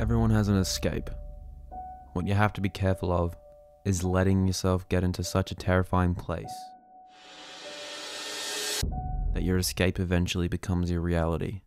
Everyone has an escape. What you have to be careful of is letting yourself get into such a terrifying place that your escape eventually becomes your reality.